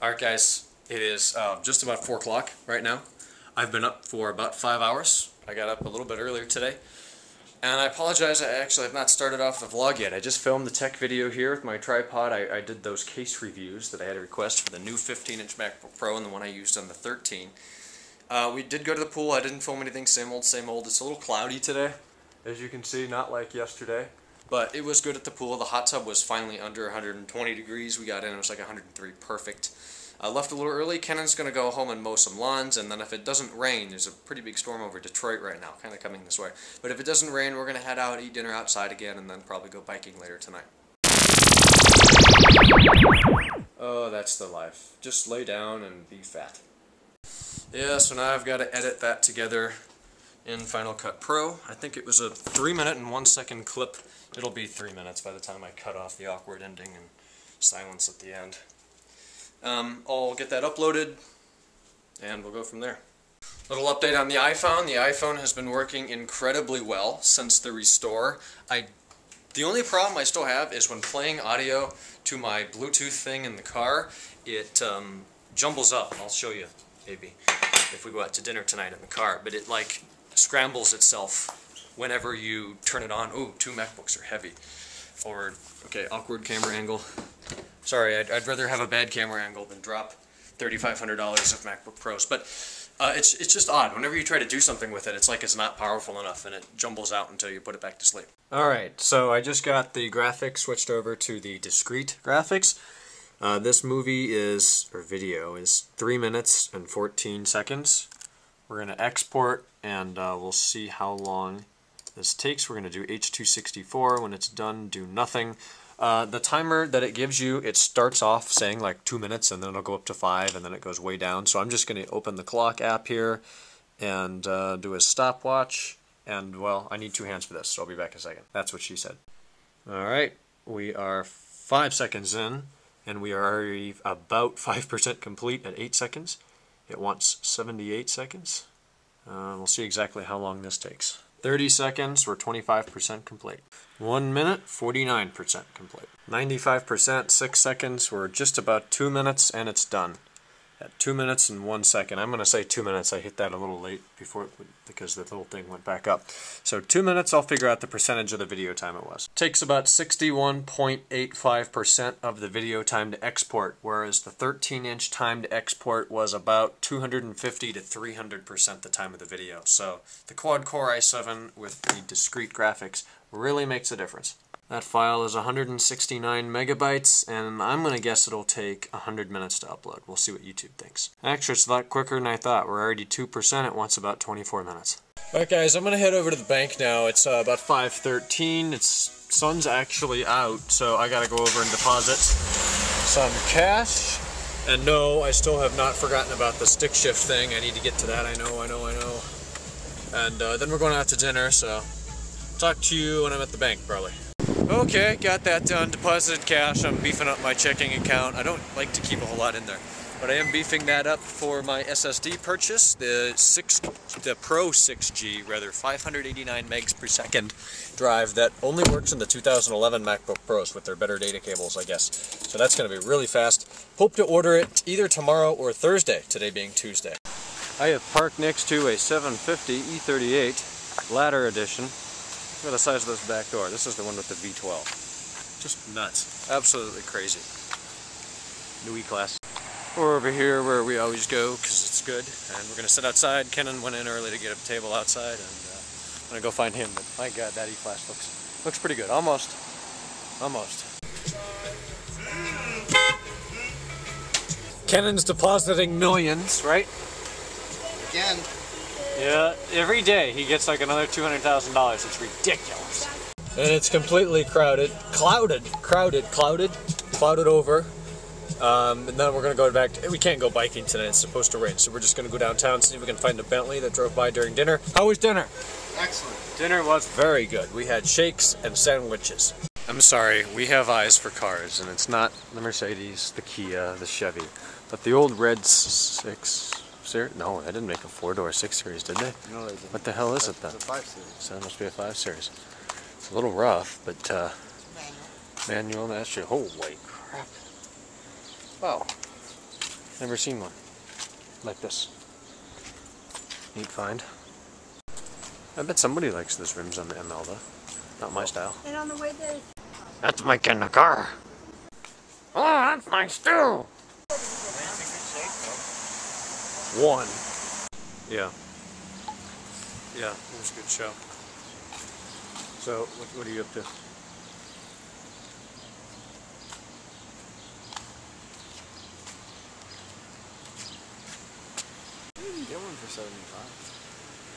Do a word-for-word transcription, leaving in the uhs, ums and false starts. Alright guys, it is uh, just about four o'clock right now. I've been up for about five hours. I got up a little bit earlier today. And I apologize, I actually have not started off the vlog yet. I just filmed the tech video here with my tripod. I, I did those case reviews that I had a request for the new fifteen inch MacBook Pro and the one I used on the thirteen. Uh, we did go to the pool. I didn't film anything. Same old, same old. It's a little cloudy today, as you can see, not like yesterday. But it was good at the pool. The hot tub was finally under one hundred twenty degrees. We got in, it was like one hundred three, perfect. I left a little early. Kennan's going to go home and mow some lawns, and then if it doesn't rain, there's a pretty big storm over Detroit right now, kind of coming this way. But if it doesn't rain, we're going to head out, eat dinner outside again, and then probably go biking later tonight. Oh, that's the life. Just lay down and be fat. Yeah, so now I've got to edit that together in Final Cut Pro. I think it was a three minute and one second clip. It'll be three minutes by the time I cut off the awkward ending and silence at the end. Um, I'll get that uploaded, and we'll go from there. Little update on the iPhone. The iPhone has been working incredibly well since the restore. I, the only problem I still have is when playing audio to my Bluetooth thing in the car, it um, jumbles up. I'll show you, maybe, if we go out to dinner tonight in the car. But it, like, scrambles itself whenever you turn it on. Ooh, two MacBooks are heavy. Forward. Okay, awkward camera angle. Sorry, I'd, I'd rather have a bad camera angle than drop thirty-five hundred dollars of MacBook Pros. But uh, it's, it's just odd. Whenever you try to do something with it, it's like it's not powerful enough, and it jumbles out until you put it back to sleep. Alright, so I just got the graphics switched over to the discrete graphics. Uh, this movie is, or video, is three minutes and fourteen seconds. We're going to export, and uh, we'll see how long this takes. We're going to do H two sixty-four. When it's done, do nothing. Uh, the timer that it gives you, it starts off saying like two minutes, and then it'll go up to five, and then it goes way down. So I'm just going to open the clock app here and uh, do a stopwatch. And, well, I need two hands for this, so I'll be back in a second. That's what she said. All right, we are five seconds in, and we are already about five percent complete at eight seconds. It wants seventy-eight seconds. Uh, we'll see exactly how long this takes. thirty seconds, we're twenty-five percent complete. one minute, forty-nine percent complete. ninety-five percent, six seconds, we're just about two minutes, and it's done. At two minutes and one second. I'm going to say two minutes. I hit that a little late before it would, because the little thing went back up. So two minutes, I'll figure out the percentage of the video time it was. It takes about sixty-one point eight five percent of the video time to export, whereas the thirteen inch time to export was about two hundred fifty to three hundred percent the time of the video. So the quad-core i seven with the discrete graphics really makes a difference. That file is one hundred sixty-nine megabytes, and I'm going to guess it'll take one hundred minutes to upload. We'll see what YouTube thinks. Actually, it's a lot quicker than I thought. We're already two percent. It wants about twenty-four minutes. Alright guys, I'm going to head over to the bank now. It's uh, about five thirteen. It's sun's actually out, so I got to go over and deposit some cash. And no, I still have not forgotten about the stick shift thing. I need to get to that. I know, I know, I know. And uh, then we're going out to dinner, so talk to you when I'm at the bank, probably. Okay, got that done. Deposited cash. I'm beefing up my checking account. I don't like to keep a whole lot in there, but I am beefing that up for my S S D purchase, the six, the Pro six G, rather five hundred eighty-nine megs per second drive that only works in the two thousand eleven MacBook Pros with their better data cables, I guess. So that's going to be really fast. Hope to order it either tomorrow or Thursday. Today being Tuesday. I have parked next to a seven fifty E thirty-eight Ladder Edition. Look at the size of this back door. This is the one with the V twelve. Just nuts. Absolutely crazy. New E-Class. We're over here where we always go because it's good, and we're going to sit outside. Kenan went in early to get a table outside, and uh, I'm going to go find him. But my God, that E-Class looks, looks pretty good. Almost. Almost. Kenan's depositing millions, right? Again. Yeah, every day he gets like another two hundred thousand dollars. It's ridiculous. And it's completely crowded, clouded, crowded, clouded, clouded over. Um, and then we're going to go back to, we can't go biking today, it's supposed to rain. So we're just going to go downtown, see if we can find a Bentley that drove by during dinner. How was dinner? Excellent. Dinner was very good. We had shakes and sandwiches. I'm sorry, we have eyes for cars, and it's not the Mercedes, the Kia, the Chevy, but the old red six... No, I didn't make a four-door six series, did they? No, they didn't. What the hell is it, then? It's a five series. So it must be a five series. It's a little rough, but, uh... manual. Manual, that's your... Holy crap. Wow. Never seen one like this. Neat find. I bet somebody likes those rims on the M L though. Not my style. And on the way there. That's my kid in the car. Oh, that's my stew. One. Yeah. Yeah, it was a good show. So, what, what are you up to? You can get one for seventy-five.